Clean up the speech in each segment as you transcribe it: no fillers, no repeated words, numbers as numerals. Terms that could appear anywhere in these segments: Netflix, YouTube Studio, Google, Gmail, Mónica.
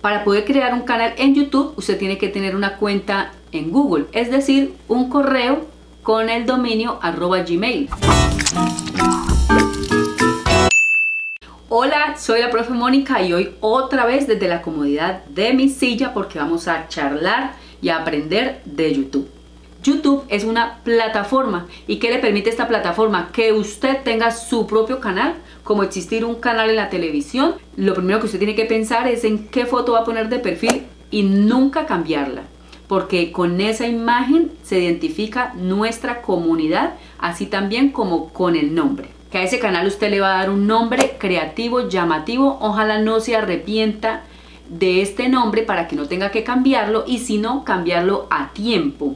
Para poder crear un canal en YouTube, usted tiene que tener una cuenta en Google, es decir, un correo con el dominio @gmail. Hola, soy la profe Mónica y hoy otra vez desde la comodidad de mi silla porque vamos a charlar y a aprender de YouTube. YouTube es una plataforma. ¿Y qué le permite esta plataforma? Que usted tenga su propio canal, como existir un canal en la televisión. Lo primero que usted tiene que pensar es en qué foto va a poner de perfil y nunca cambiarla, porque con esa imagen se identifica nuestra comunidad, así también como con el nombre. Que a ese canal usted le va a dar un nombre creativo, llamativo, ojalá no se arrepienta de este nombre para que no tenga que cambiarlo y si no, cambiarlo a tiempo.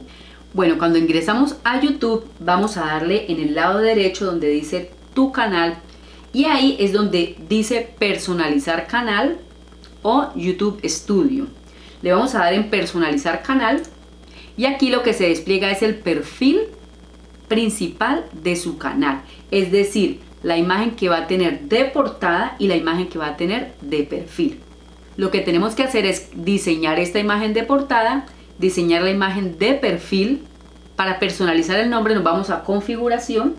Bueno, cuando ingresamos a YouTube vamos a darle en el lado derecho donde dice tu canal y ahí es donde dice personalizar canal o YouTube Studio. Le vamos a dar en personalizar canal y aquí lo que se despliega es el perfil principal de su canal, es decir, la imagen que va a tener de portada y la imagen que va a tener de perfil. Lo que tenemos que hacer es diseñar esta imagen de portada, diseñar la imagen de perfil. Para personalizar el nombre nos vamos a configuración,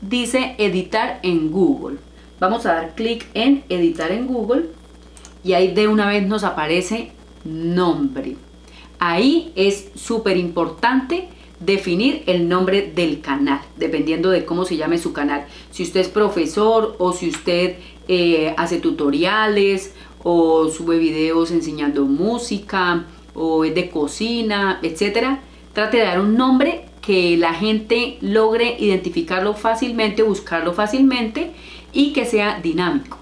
dice editar en Google, vamos a dar clic en editar en Google y ahí de una vez nos aparece nombre. Ahí es súper importante definir el nombre del canal, dependiendo de cómo se llame su canal. Si usted es profesor o si usted hace tutoriales o sube videos enseñando música o es de cocina, etcétera, trate de dar un nombre que la gente logre identificarlo fácilmente, buscarlo fácilmente y que sea dinámico.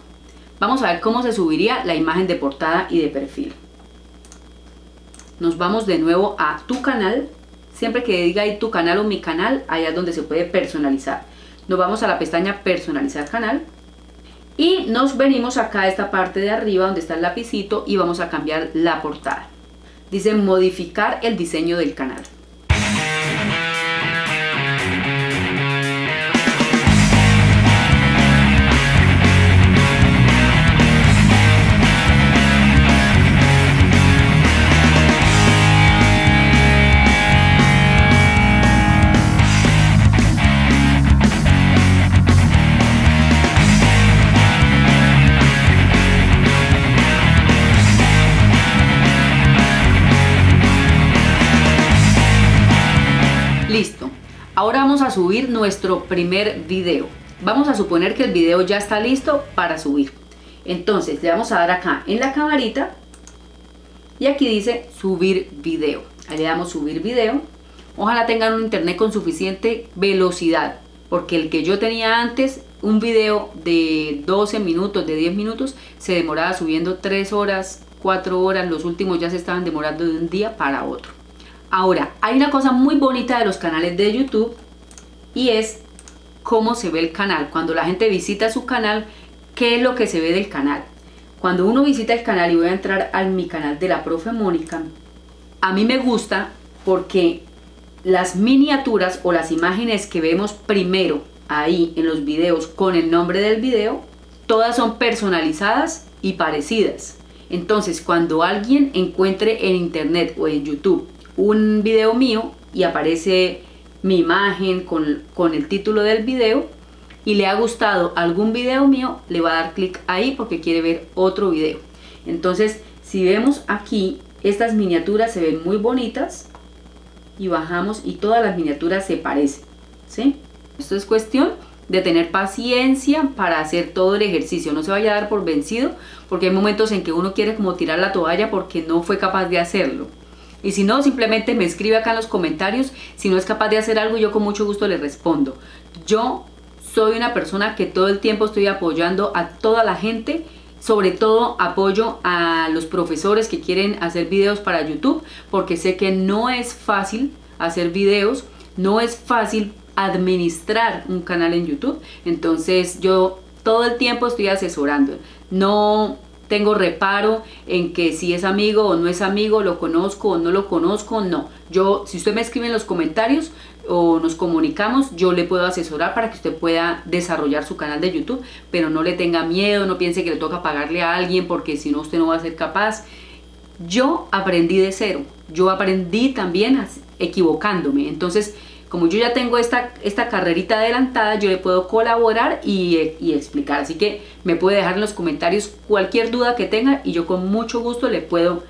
Vamos a ver cómo se subiría la imagen de portada y de perfil. Nos vamos de nuevo a tu canal. Siempre que diga ahí tu canal o mi canal, allá es donde se puede personalizar. Nos vamos a la pestaña personalizar canal y nos venimos acá a esta parte de arriba donde está el lapicito y vamos a cambiar la portada. Dice modificar el diseño del canal. Listo, ahora vamos a subir nuestro primer video. Vamos a suponer que el video ya está listo para subir. Entonces le vamos a dar acá en la camarita y aquí dice subir video. Ahí le damos subir video. Ojalá tengan un internet con suficiente velocidad, porque el que yo tenía antes, un video de 12 minutos, de 10 minutos, se demoraba subiendo 3 horas, 4 horas. Los últimos ya se estaban demorando de un día para otro. Ahora, hay una cosa muy bonita de los canales de YouTube y es cómo se ve el canal. Cuando la gente visita su canal, ¿qué es lo que se ve del canal? Cuando uno visita el canal, y voy a entrar a mi canal de la profe Mónica, a mí me gusta porque las miniaturas o las imágenes que vemos primero ahí en los videos con el nombre del video, todas son personalizadas y parecidas. Entonces, cuando alguien encuentre en internet o en YouTube un video mío y aparece mi imagen con el título del video y le ha gustado algún video mío, le va a dar clic ahí porque quiere ver otro video. Entonces, si vemos aquí, estas miniaturas se ven muy bonitas y bajamos y todas las miniaturas se parecen, ¿sí? Esto es cuestión de tener paciencia para hacer todo el ejercicio. No se vaya a dar por vencido porque hay momentos en que uno quiere como tirar la toalla porque no fue capaz de hacerlo. Y si no, simplemente me escribe acá en los comentarios. Si no es capaz de hacer algo, yo con mucho gusto le respondo. Yo soy una persona que todo el tiempo estoy apoyando a toda la gente. Sobre todo apoyo a los profesores que quieren hacer videos para YouTube, porque sé que no es fácil hacer videos, no es fácil administrar un canal en YouTube. Entonces yo todo el tiempo estoy asesorando. No tengo reparo en que si es amigo o no es amigo, lo conozco o no lo conozco, no. Yo, si usted me escribe en los comentarios o nos comunicamos, yo le puedo asesorar para que usted pueda desarrollar su canal de YouTube, pero no le tenga miedo, no piense que le toca pagarle a alguien porque si no usted no va a ser capaz. yo aprendí de cero, yo aprendí también equivocándome. Entonces, como yo ya tengo esta carrerita adelantada, yo le puedo colaborar y explicar. Así que me puede dejar en los comentarios cualquier duda que tenga y yo con mucho gusto le puedo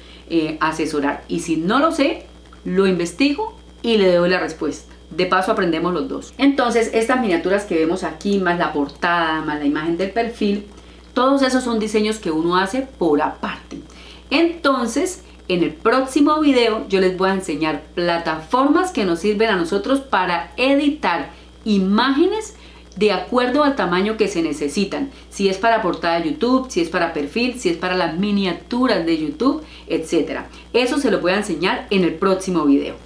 asesorar. Y si no lo sé, lo investigo y le doy la respuesta. De paso aprendemos los dos. Entonces, estas miniaturas que vemos aquí, más la portada, más la imagen del perfil, todos esos son diseños que uno hace por aparte. Entonces, en el próximo video yo les voy a enseñar plataformas que nos sirven a nosotros para editar imágenes de acuerdo al tamaño que se necesitan. Si es para portada de YouTube, si es para perfil, si es para las miniaturas de YouTube, etc. Eso se lo voy a enseñar en el próximo video.